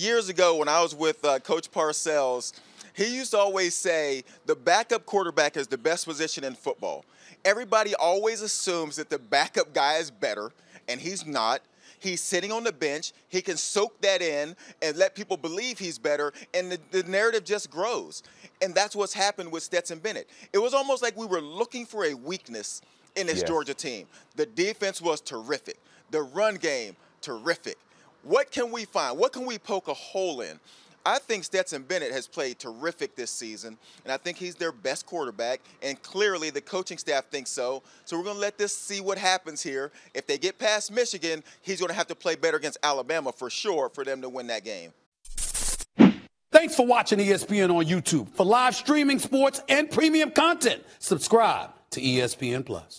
years ago when I was with Coach Parcells, he used to always say the backup quarterback is the best position in football. Everybody always assumes that the backup guy is better, and he's not. He's sitting on the bench. He can soak that in and let people believe he's better, and the narrative just grows. And that's what's happened with Stetson Bennett. It was almost like we were looking for a weakness in this Georgia team. The defense was terrific. The run game, terrific. What can we find? What can we poke a hole in? I think Stetson Bennett has played terrific this season, and I think he's their best quarterback, and clearly the coaching staff thinks so. So we're going to let this see what happens here. If they get past Michigan, he's going to have to play better against Alabama for sure for them to win that game. Thanks for watching ESPN on YouTube. For live streaming sports and premium content, subscribe to ESPN Plus.